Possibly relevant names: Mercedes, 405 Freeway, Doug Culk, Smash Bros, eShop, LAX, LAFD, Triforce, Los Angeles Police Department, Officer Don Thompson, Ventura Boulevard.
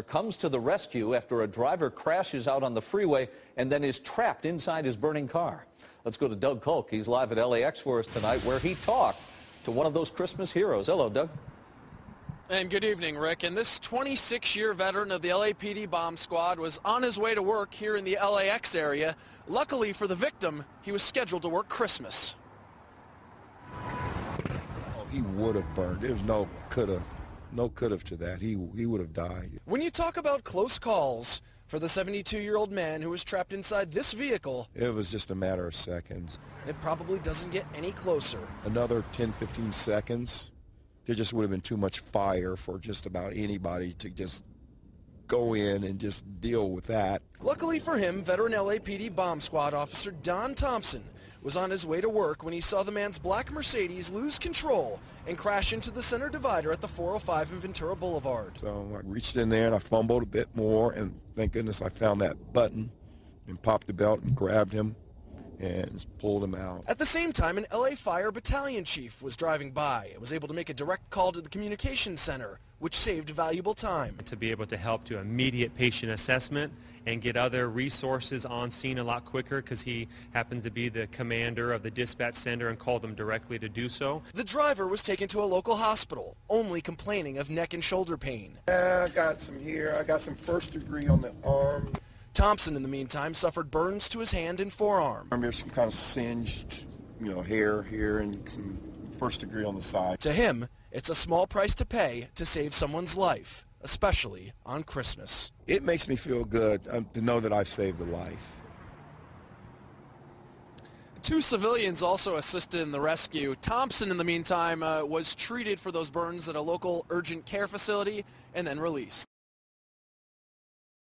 Comes to the rescue after a driver crashes out on the freeway and then is trapped inside his burning car. Let's go to Doug Culk. He's live at LAX for us tonight, where he talked to one of those Christmas heroes. Hello, Doug. And good evening, Rick. And this 26-year veteran of the LAPD bomb squad was on his way to work here in the LAX area. Luckily for the victim, he was scheduled to work Christmas. Oh, he would have burned. There's no could have. No could-have to that. He would have died. When you talk about close calls for the 72-year-old man who was trapped inside this vehicle, it was just a matter of seconds. It probably doesn't get any closer. Another 10, 15 seconds, there just would have been too much fire for just about anybody to just go in and just deal with that. Luckily for him, veteran LAPD bomb squad officer Don Thompson was on his way to work when he saw the man's black Mercedes lose control and crash into the center divider at the 405 and Ventura Boulevard. So I reached in there and I fumbled a bit more, and thank goodness I found that button and popped the belt and grabbed him and pulled him out. At the same time, an LA Fire battalion chief was driving by and was able to make a direct call to the communications center, which saved valuable time. To be able to help do immediate patient assessment and get other resources on scene a lot quicker, because he happened to be the commander of the dispatch center and called them directly to do so. The driver was taken to a local hospital, only complaining of neck and shoulder pain. I got some here, I got some first degree on the arm. Thompson, in the meantime, suffered burns to his hand and forearm. There's some kind of singed, hair here and some first degree on the side. To him, it's a small price to pay to save someone's life, especially on Christmas. It makes me feel good to know that I've saved a life. Two civilians also assisted in the rescue. Thompson, in the meantime, was treated for those burns at a local urgent care facility and then released.